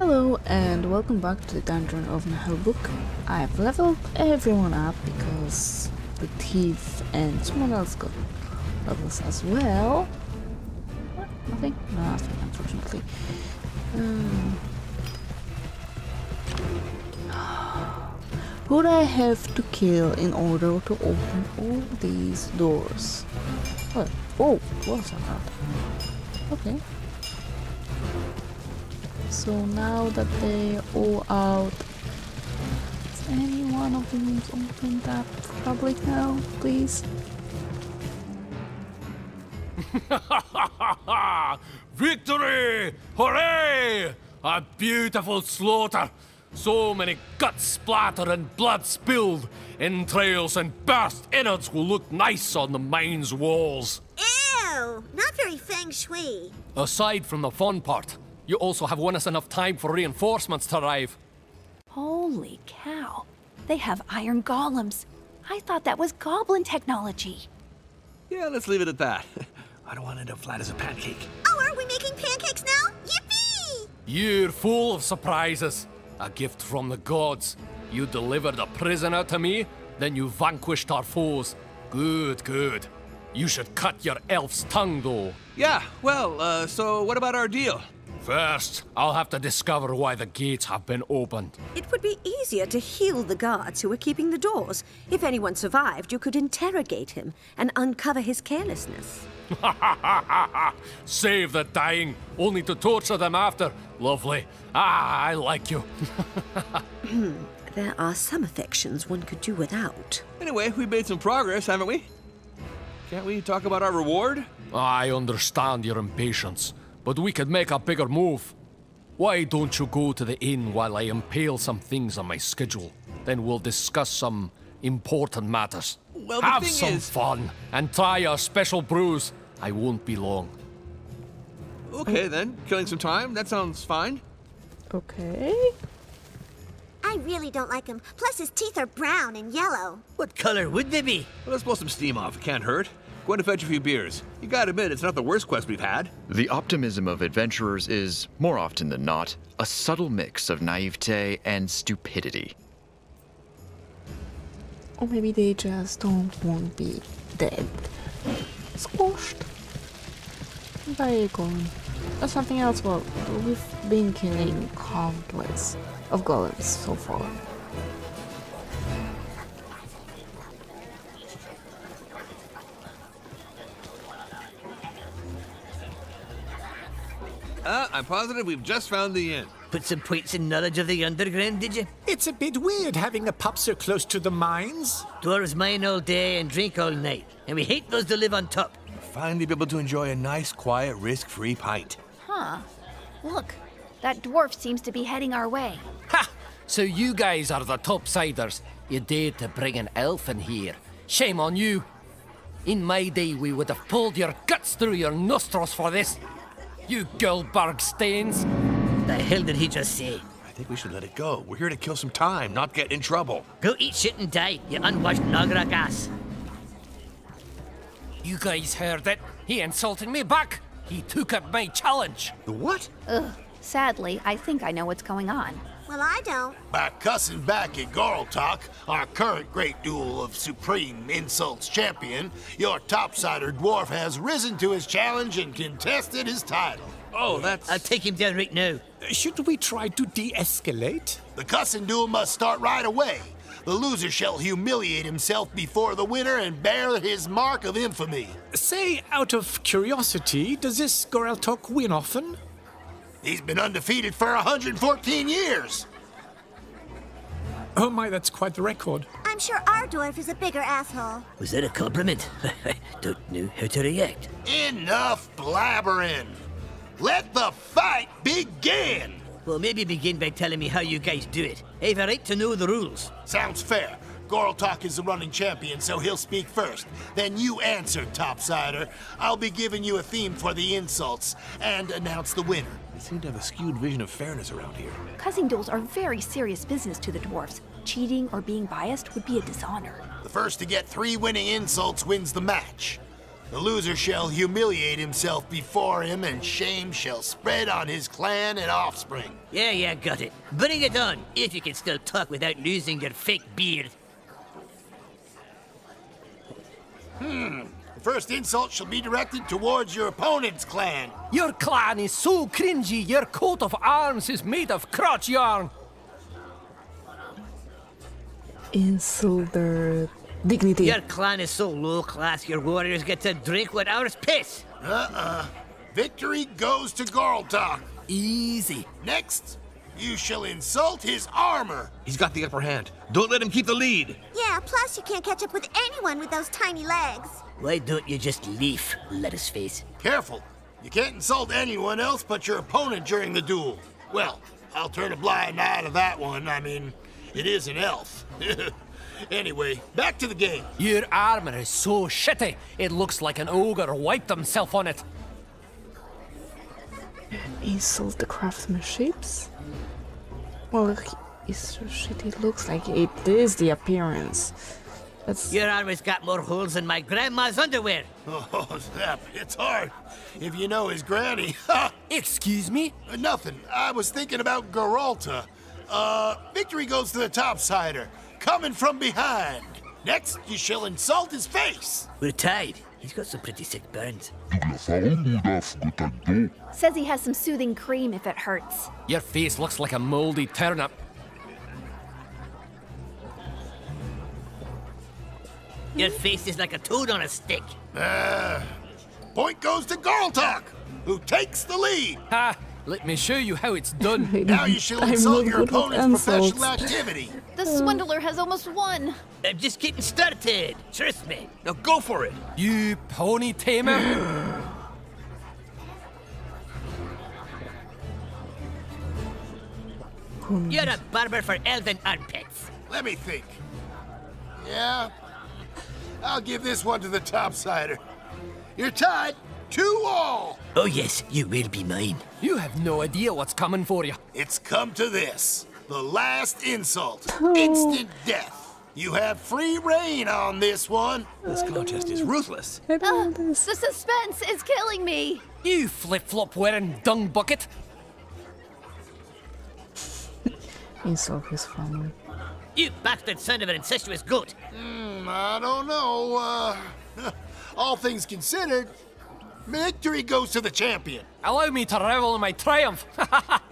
Hello and welcome back to the dungeon of Naheulbeuk. I've leveled everyone up because the thief and someone else got levels as well. What? Nothing? No, nothing, unfortunately. Who do I have to kill in order to open all these doors? What? Oh, doors are out. Okay. So now that they're all out, is any one of the rooms opened up for public now, please? Victory! Hooray! A beautiful slaughter! So many guts splattered and blood spilled. Entrails and burst innards will look nice on the mine's walls. Ew! Not very feng shui. Aside from the fun part, you also have won us enough time for reinforcements to arrive. Holy cow. They have iron golems. I thought that was goblin technology. Yeah, let's leave it at that. I don't want to end up flat as a pancake. Oh, are we making pancakes now? Yippee! You're full of surprises. A gift from the gods. You delivered a prisoner to me, then you vanquished our foes. Good, good. You should cut your elf's tongue, though. Yeah, well, so what about our deal? First, I'll have to discover why the gates have been opened. It would be easier to heal the guards who were keeping the doors. If anyone survived, you could interrogate him and uncover his carelessness. Save the dying, only to torture them after. Lovely. Ah, I like you. There are some affections one could do without. Anyway, we've made some progress, haven't we? Can't we talk about our reward? I understand your impatience, but we could make a bigger move. Why don't you go to the inn while I impale some things on my schedule? Then we'll discuss some important matters. Well, have some fun and try our special brews. I won't be long. Okay then, killing some time, that sounds fine. Okay. I really don't like him, plus his teeth are brown and yellow. What color would they be? Well, let's blow some steam off, it can't hurt. Going to fetch a few beers. You gotta admit, it's not the worst quest we've had. The optimism of adventurers is, more often than not, a subtle mix of naivete and stupidity. Or maybe they just don't want to be dead. Squashed by a golem. Or something else. Well, we've been killing countless of golems so far. I'm positive we've just found the inn. Put some points in knowledge of the underground, did you? It's a bit weird having a pub so close to the mines. Dwarves mine all day and drink all night, and we hate those that live on top. We'll finally be able to enjoy a nice, quiet, risk-free pint. Huh. Look, that dwarf seems to be heading our way. Ha! So you guys are the topsiders. You dared to bring an elf in here. Shame on you. In my day, we would have pulled your guts through your nostrils for this. You Goldberg stains! The hell did he just say? I think we should let it go. We're here to kill some time, not get in trouble. Go eat shit and die, you unwashed Nagra ass. You guys heard it. He insulted me back. He took up my challenge. The what? Ugh. Sadly, I think I know what's going on. Well, I don't. By cussing back at Goraltok, our current great duel of supreme insults champion, your topsider dwarf has risen to his challenge and contested his title. Oh, that's... I'll take him down right now. Should we try to de-escalate? The cussing duel must start right away. The loser shall humiliate himself before the winner and bear his mark of infamy. Say, out of curiosity, does this Goraltok win often? He's been undefeated for 114 years! Oh my, that's quite the record. I'm sure Ardorf is a bigger asshole. Was that a compliment? I don't know how to react. Enough blabbering! Let the fight begin! Well, maybe begin by telling me how you guys do it. I have a right to know the rules. Sounds fair. Goraltok is the running champion, so he'll speak first. Then you answer, topsider. I'll be giving you a theme for the insults and announce the winner. They seem to have a skewed vision of fairness around here. Cussing duels are very serious business to the dwarves. Cheating or being biased would be a dishonor. The first to get 3 winning insults wins the match. The loser shall humiliate himself before him, and shame shall spread on his clan and offspring. Yeah, got it. Bring it on, if you can still talk without losing your fake beard. The first insult shall be directed towards your opponent's clan. Your clan is so cringy, your coat of arms is made of crotch yarn. Insult their dignity. Your clan is so low class, your warriors get to drink what ours piss. Victory goes to Goraltok. Easy. Next, you shall insult his armor. He's got the upper hand. Don't let him keep the lead. Yeah, plus you can't catch up with anyone with those tiny legs. Why don't you just leave, lettuce face? Careful. You can't insult anyone else but your opponent during the duel. Well, I'll turn a blind eye to that one. I mean, it is an elf. Anyway, back to the game. Your armor is so shitty, it looks like an ogre wiped himself on it. Insult the craftsmanships? Well, it's so shitty, it looks like it is the appearance. That's... Your armor's got more holes than my grandma's underwear. Oh, snap, it's hard. If you know his granny. Excuse me? Nothing, I was thinking about Goralta. Victory goes to the topsider. Coming from behind. Next, you shall insult his face. We're tied. He's got some pretty sick burns. Says he has some soothing cream if it hurts. Your face looks like a moldy turnip. Your face is like a toad on a stick. Point goes to Goraltok, who takes the lead. Ha! Let me show you how it's done. Now you shall insult your opponent's professional activity. The swindler has almost won. I'm just getting started. Trust me. Now go for it. You pony tamer. You're a barber for elven armpits. Let me think. Yeah. I'll give this one to the topsider. You're tied. 2-all! Oh yes, you will be mine. You have no idea what's coming for you. It's come to this. The last insult. Instant death. You have free reign on this one. This contest is ruthless. The suspense is killing me. You flip-flop wearing dung bucket. Insult his family. You bastard son of an incestuous goat. I don't know. All things considered, victory goes to the champion. Allow me to revel in my triumph. Ha!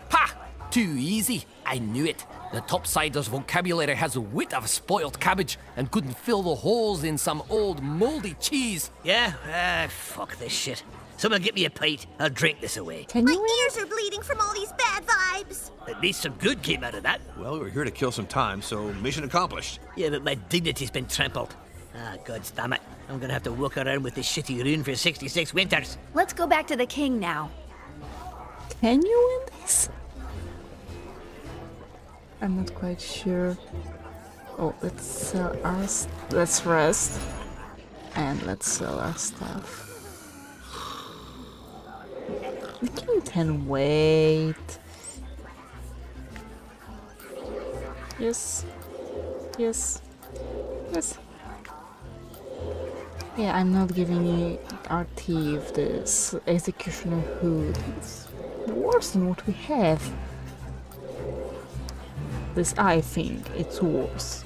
Too easy. I knew it. The topsider's vocabulary has a wit of spoiled cabbage and couldn't fill the holes in some old moldy cheese. Yeah? Fuck this shit. Someone get me a pint. I'll drink this away. My ears are bleeding from all these bad vibes. At least some good came out of that. Well, we're here to kill some time, so mission accomplished. Yeah, but my dignity's been trampled. Ah, God damn it. I'm gonna have to walk around with this shitty rune for 66 winters. Let's go back to the king now. Can you win this? I'm not quite sure. Oh, let's sell our... let's rest. And let's sell our stuff. The king can wait. Yes. Yes. Yes. Yeah, I'm not giving our thief this executioner hood. It's worse than what we have. This, I think, it's worse.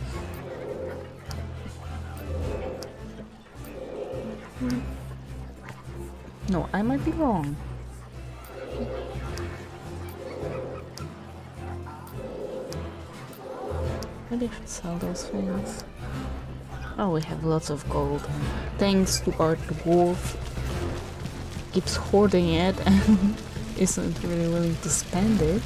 No, I might be wrong. Maybe I should sell those things. Oh, we have lots of gold. Thanks to our dwarf, keeps hoarding it and isn't really willing to spend it.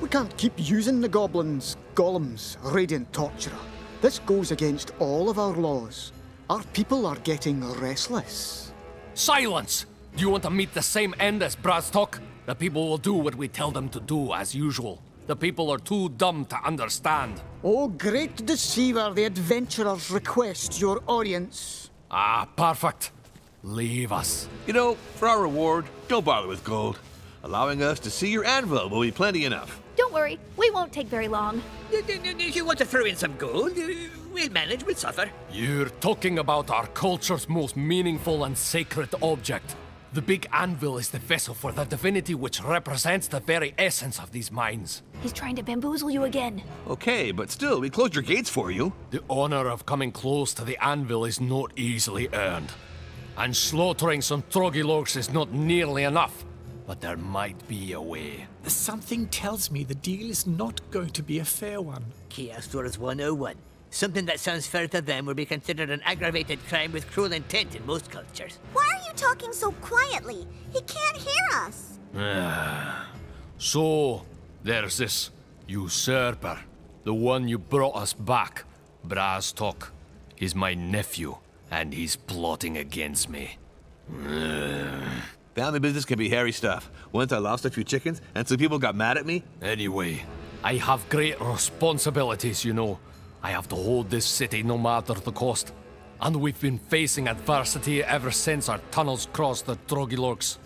We can't keep using the goblins, golems, radiant torturer. This goes against all of our laws. Our people are getting restless. Silence! Do you want to meet the same end as Braztok? The people will do what we tell them to do, as usual. The people are too dumb to understand. Oh, great deceiver, the adventurers request your audience. Ah, perfect. Leave us. You know, for our reward, don't bother with gold. Allowing us to see your anvil will be plenty enough. Don't worry, we won't take very long. If you want to throw in some gold, we'll manage, we'll suffer. You're talking about our culture's most meaningful and sacred object. The big anvil is the vessel for the divinity which represents the very essence of these mines. He's trying to bamboozle you again. Okay, but still, we closed your gates for you. The honor of coming close to the anvil is not easily earned. And slaughtering some Troggylorks is not nearly enough. But there might be a way. Something tells me the deal is not going to be a fair one. Chaos Rules 101. Something that sounds fair to them will be considered an aggravated crime with cruel intent in most cultures. Why are you talking so quietly? He can't hear us. So, there's this usurper. The one you brought us back, Braztok. He's my nephew, and he's plotting against me. Family business can be hairy stuff. Once I lost a few chickens, and some people got mad at me. Anyway, I have great responsibilities, you know. I have to hold this city no matter the cost. And we've been facing adversity ever since our tunnels crossed the Troggylorks.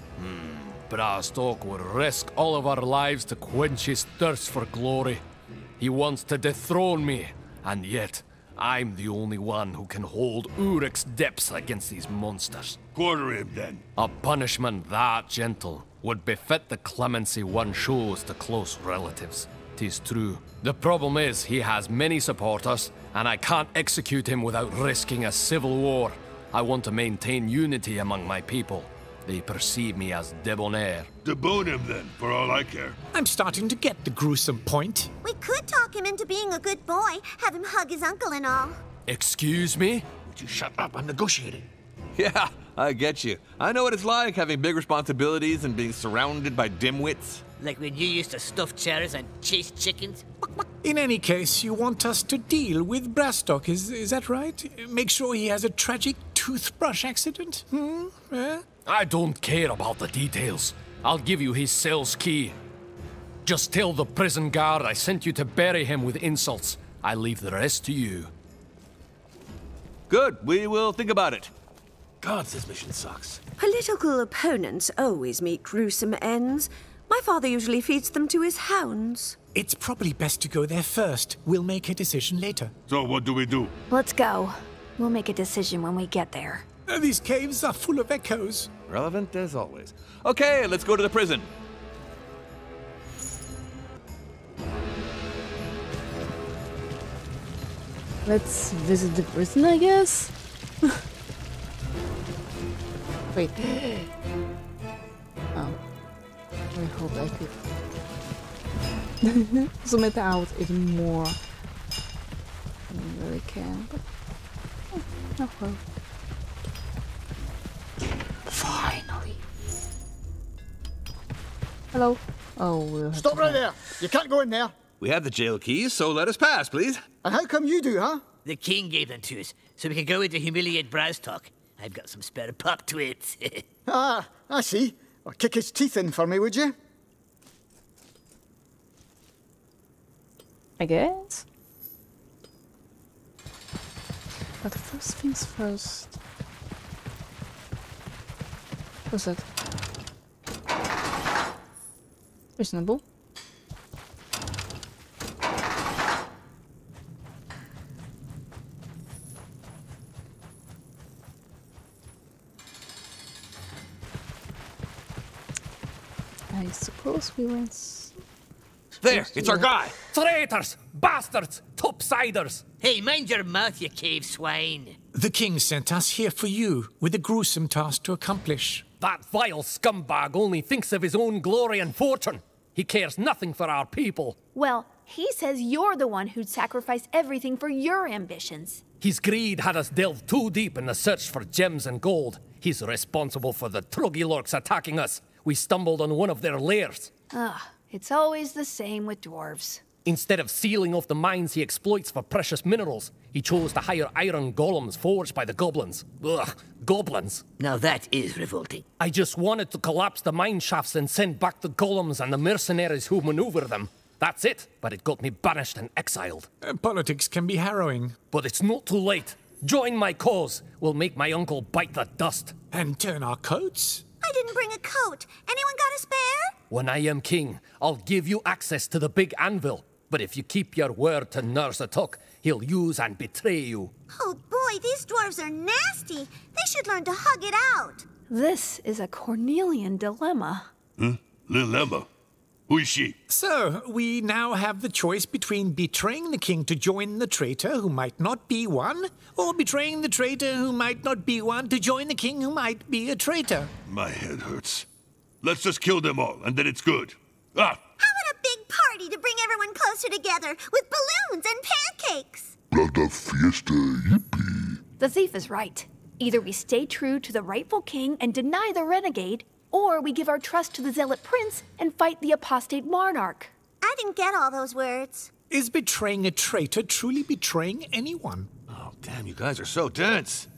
Braztok would risk all of our lives to quench his thirst for glory. He wants to dethrone me, and yet I'm the only one who can hold Uruk's depths against these monsters. Quarter him, then. A punishment that gentle would befit the clemency one shows to close relatives. 'Tis true. The problem is he has many supporters, and I can't execute him without risking a civil war. I want to maintain unity among my people. They perceive me as debonair. Debone him, then, for all I care. I'm starting to get the gruesome point. We could talk him into being a good boy, have him hug his uncle and all. Excuse me? Would you shut up? I'm negotiating. Yeah, I get you. I know what it's like having big responsibilities and being surrounded by dimwits. Like when you used to stuff chairs and chase chickens? In any case, you want us to deal with Braztok, is that right? Make sure he has a tragic toothbrush accident? I don't care about the details. I'll give you his cell's key. Just tell the prison guard I sent you to bury him with insults. I leave the rest to you. Good, we will think about it. God, this mission sucks. Political opponents always meet gruesome ends. My father usually feeds them to his hounds. It's probably best to go there first. We'll make a decision later. So what do we do? Let's go. We'll make a decision when we get there. These caves are full of echoes. Relevant as always. Okay, let's go to the prison. Let's visit the prison, I guess. Wait. Oh. I hope I could. So met out is more. I don't really care, but. Oh, no problem. Finally. Hello. Oh, we'll stop right there. You can't go in there. We have the jail keys, so let us pass, please. And how come you do, huh? The king gave them to us, so we could go in to humiliate Braztok. I've got some spare pop twits. I see. Or kick his teeth in for me, would you? I guess. But first things first. What's that? Reasonable. I suppose we went. There, it's our guy! Traitors! Bastards! Topsiders! Hey, mind your mouth, you cave swine! The king sent us here for you, with a gruesome task to accomplish. That vile scumbag only thinks of his own glory and fortune. He cares nothing for our people. Well, he says you're the one who'd sacrifice everything for your ambitions. His greed had us delve too deep in the search for gems and gold. He's responsible for the Troggylorks attacking us. We stumbled on one of their lairs. It's always the same with dwarves. Instead of sealing off the mines he exploits for precious minerals, he chose to hire iron golems forged by the goblins. Ugh, goblins. Now that is revolting. I just wanted to collapse the mine shafts and send back the golems and the mercenaries who maneuver them. That's it, but it got me banished and exiled. Politics can be harrowing. But it's not too late. Join my cause. We'll make my uncle bite the dust. And turn our coats? I didn't bring a coat. Anyone got a spare? When I am king, I'll give you access to the big anvil. But if you keep your word to Nurzatok, he'll use and betray you. Oh boy, these dwarves are nasty. They should learn to hug it out. This is a Cornelian dilemma. Huh? Dilemma? Who is she? Sir, we now have the choice between betraying the king to join the traitor who might not be one, or betraying the traitor who might not be one to join the king who might be a traitor. My head hurts. Let's just kill them all, and then it's good. Ah! How about a big party to bring everyone closer together, with balloons and pancakes? Like a fiesta, yippee. The thief is right. Either we stay true to the rightful king and deny the renegade, or we give our trust to the zealot prince and fight the apostate monarch. I didn't get all those words. Is betraying a traitor truly betraying anyone? Oh, damn, you guys are so dense.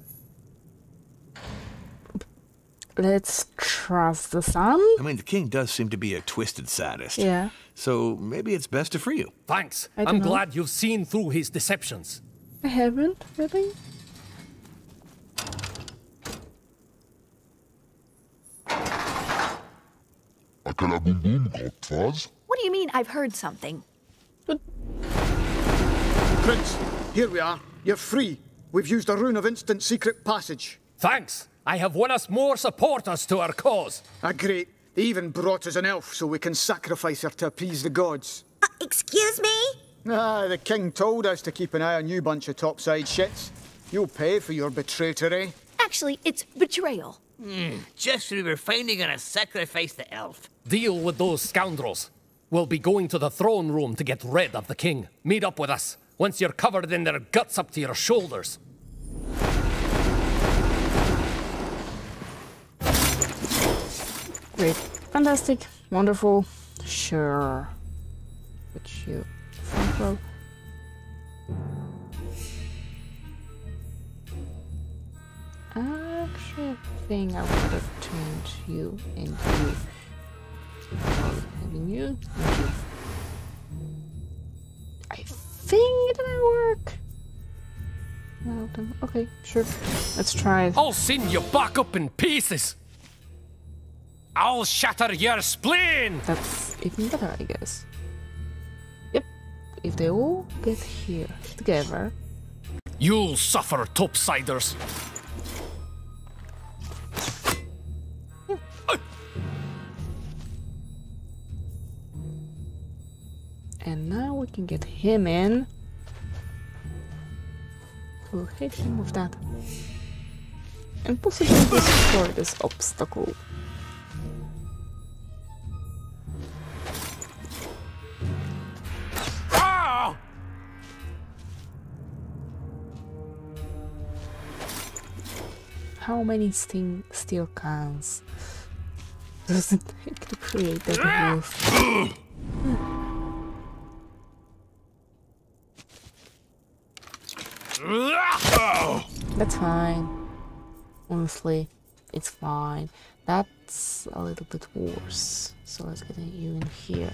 Let's trust the sun. I mean, the king does seem to be a twisted sadist. Yeah. So maybe it's best to free you. Thanks. I'm glad you've seen through his deceptions. I haven't, really. What do you mean I've heard something? Prince, here we are. You're free. We've used a rune of instant secret passage. Thanks. I have won us more supporters to our cause. Ah, great. They even brought us an elf so we can sacrifice her to appease the gods. Excuse me? Ah, the king told us to keep an eye on you bunch of topside shits. You'll pay for your betraitery. Actually, it's betrayal. Just we were finally gonna sacrifice the elf. Deal with those scoundrels. We'll be going to the throne room to get rid of the king. Meet up with us once you're covered in their guts up to your shoulders. Great. Fantastic. Wonderful. Sure. Which you front row. Actually, I think I would have turned you into having you. I think it didn't work. Well done. Okay, sure. Let's try it. I'll send you back up in pieces. I'll shatter your spleen. That's even better, I guess. Yep. If they all get here together, you'll suffer, topsiders. And now we can get him in. We'll hit him with that. And possibly destroy this obstacle. Ah! How many steel cans does it take to create that move? That's fine. Honestly, it's fine. That's a little bit worse. So let's get you in here.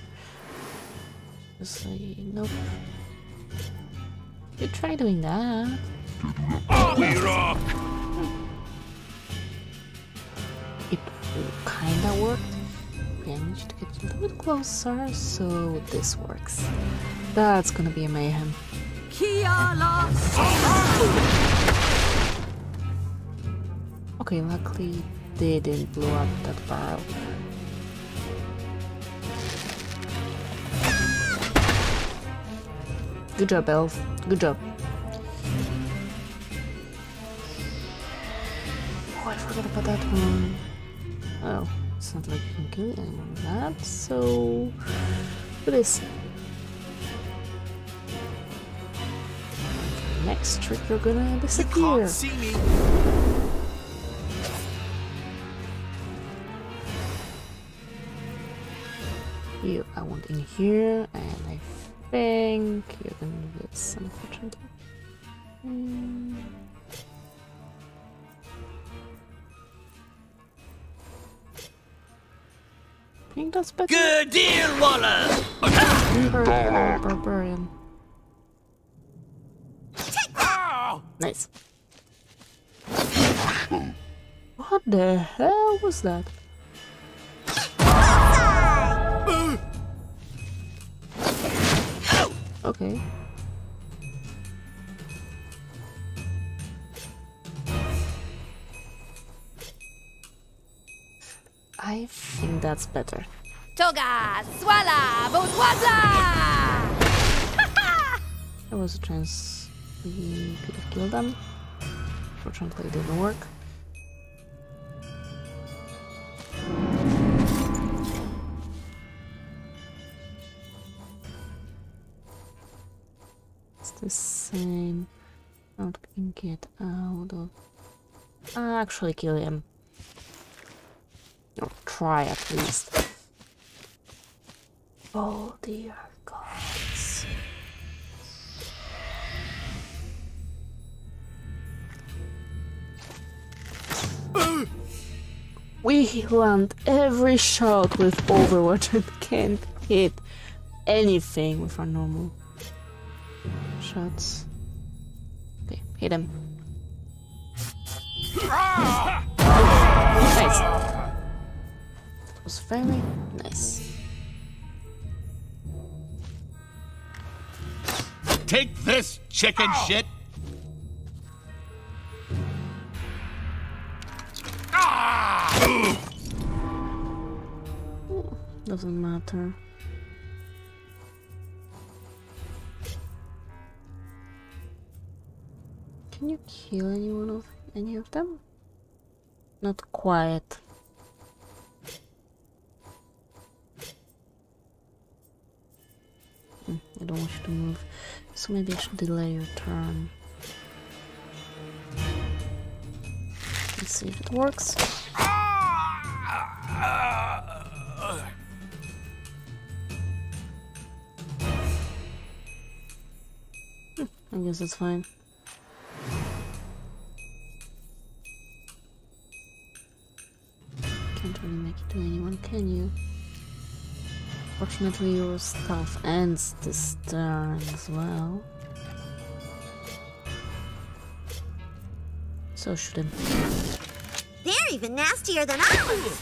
Just like, nope. You try doing that. Oh, we rock! It kinda worked. Okay, I need you to get a little bit closer, so this works. That's gonna be a mayhem. Okay, luckily they didn't blow up that barrel. Good job, elf. Good job. Oh, I forgot about that one. Oh, it's not like you can kill anyone with that, so... What is it? Next trick, you're gonna disappear. You can't see me. You, I want in here, and I think you're gonna get some fortune. I think that's better. Good deal, Wallace. Barbarian. Nice. What the hell was that? Okay. I think that's better. Toga! Swala! Botwaza! There was a chance we could have killed them. Fortunately, it didn't work. It's the same. Now we can get out of... actually kill him. Or try at least. Oh dear gods. We land every shot with Overwatch and can't hit anything with our normal shots. Okay, hit him. Nice. That was very nice. Take this, chicken shit! Ah! Doesn't matter. Can you kill any of them? Not quite. I don't want you to move. So maybe I should delay your turn. Let's see if it works. I guess that's fine. Can't really make it to anyone, can you? Fortunately, your stuff ends this turn as well. So shouldn't. They're even nastier than I was!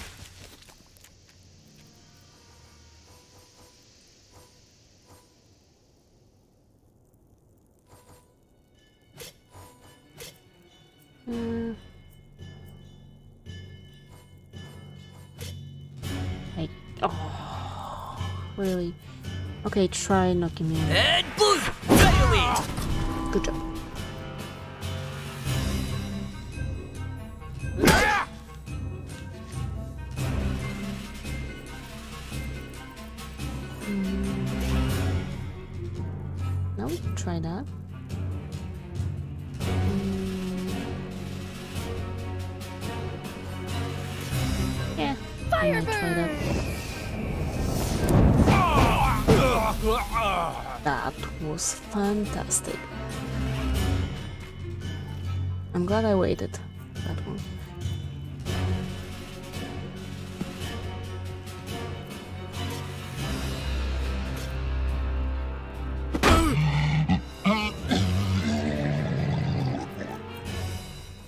Really? Okay, try knocking me out. Good job. Now we can try that. Yeah, I'm gonna try that. That was fantastic. I'm glad I waited that one.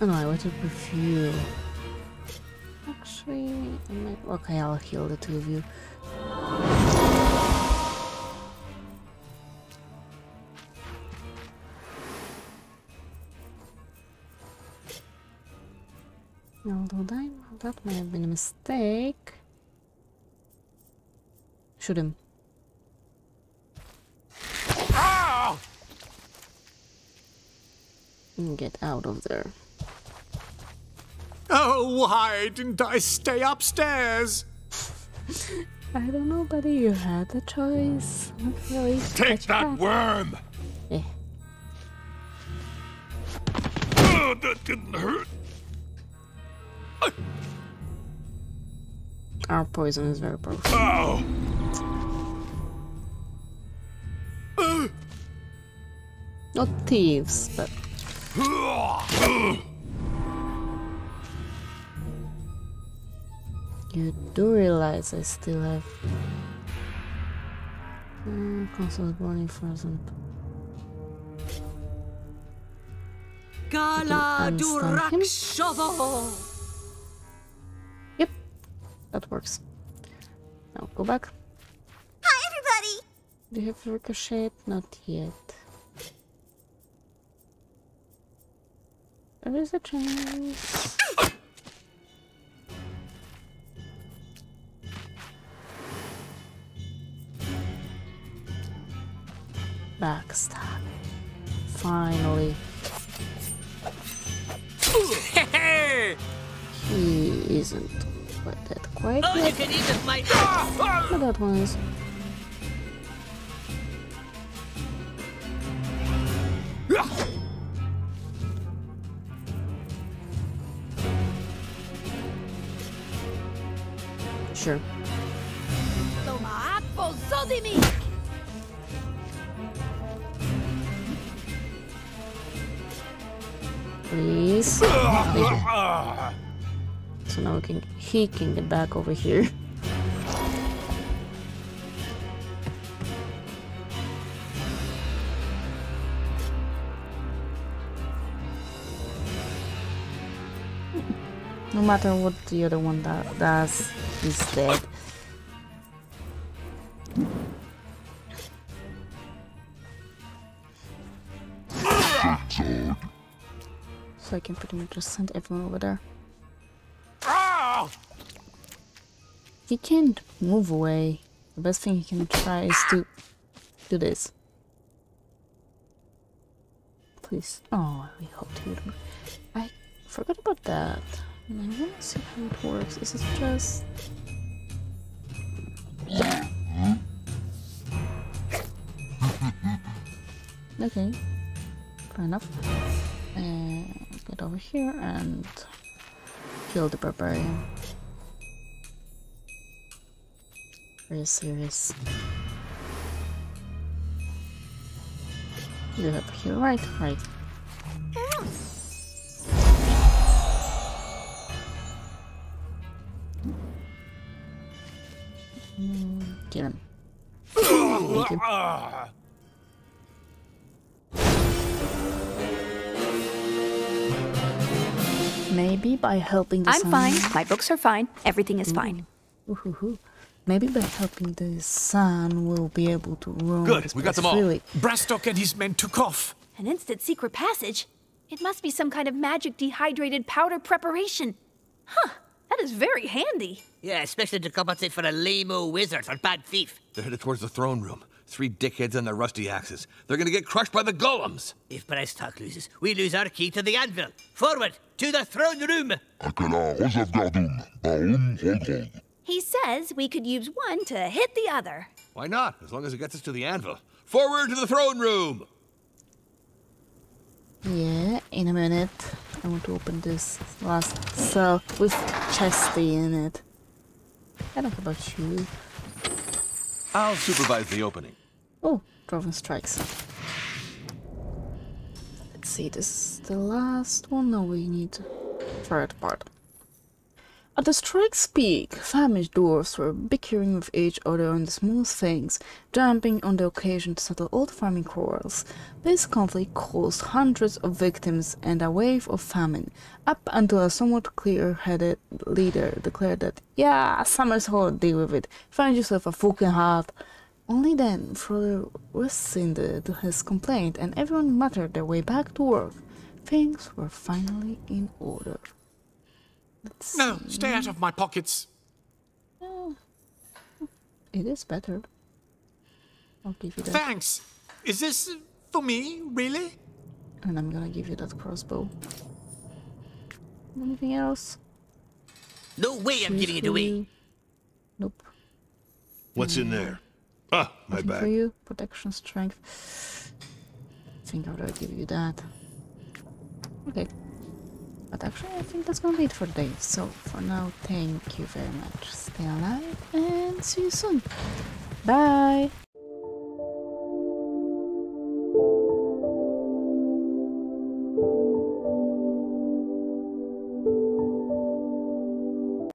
Oh no, I waited with you. Actually, I might... Okay, I'll heal the two of you. Although that might have been a mistake. Shoot him. Ow! Get out of there. Oh, why didn't I stay upstairs? I don't know, buddy. You had a choice. Not really. Take that worm! Yeah. Oh, that didn't hurt. Our poison is very powerful. Oh. Not thieves, but... You do realize I still have... constant warning frozen. Gala Durakshovo! That works. Now go back. Hi, everybody! Do you have ricochet? Not yet. There is a chance. Backstab. Finally. He isn't quite that quite yet. You can eat with my ass. But that one is. Sure. Please. So now we can, he can get back over here. No matter what the other one does, he's dead. So I can pretty much just send everyone over there. He can't move away. The best thing he can try is to do this. Please. Oh, I really hope he wouldn't. I forgot about that. I want to see how it works. Is it just... Okay. Fair enough. Get over here and kill the barbarian. Are you serious? You have here, right? Right. Kill him. Thank you. Maybe by helping this. I'm fine. My books are fine. Everything is fine. Ooh. Maybe by helping the sun, we'll be able to roam. Good, we got them all. Braztok and his men took off. An instant secret passage? It must be some kind of magic dehydrated powder preparation. Huh. That is very handy. Yeah, especially to compensate for a lame-o wizard or bad thief. They're headed towards the throne room. Three dickheads on their rusty axes. They're gonna get crushed by the golems. If Braztok loses, we lose our key to the anvil. Forward, to the throne room. He says we could use one to hit the other. Why not? As long as it gets us to the anvil. Forward to the throne room! Yeah, in a minute. I want to open this last cell with Chesty in it. I don't know about you. I'll supervise the opening. Oh, Draven strikes. Let's see, this is the last one. No, we need third part. At the strike's peak, famished dwarves were bickering with each other on the small things, jumping on the occasion to settle old farming quarrels. This conflict caused hundreds of victims and a wave of famine, up until a somewhat clear-headed leader declared that, yeah, summer's hot, deal with it, find yourself a fucking heart. Only then, Froehler rescinded his complaint and everyone muttered their way back to work. Things were finally in order. Let's no, see. Stay out of my pockets. Oh. It is better. I'll give you that. Thanks. Is this for me, really? And I'm gonna give you that crossbow. Anything else? No way I'm giving it away. Nope. What's in there? Ah, my bag. For you, protection, strength. I think I'll give you that. Okay. But actually, I think that's gonna be it for today. So, for now, thank you very much. Stay alive and see you soon. Bye!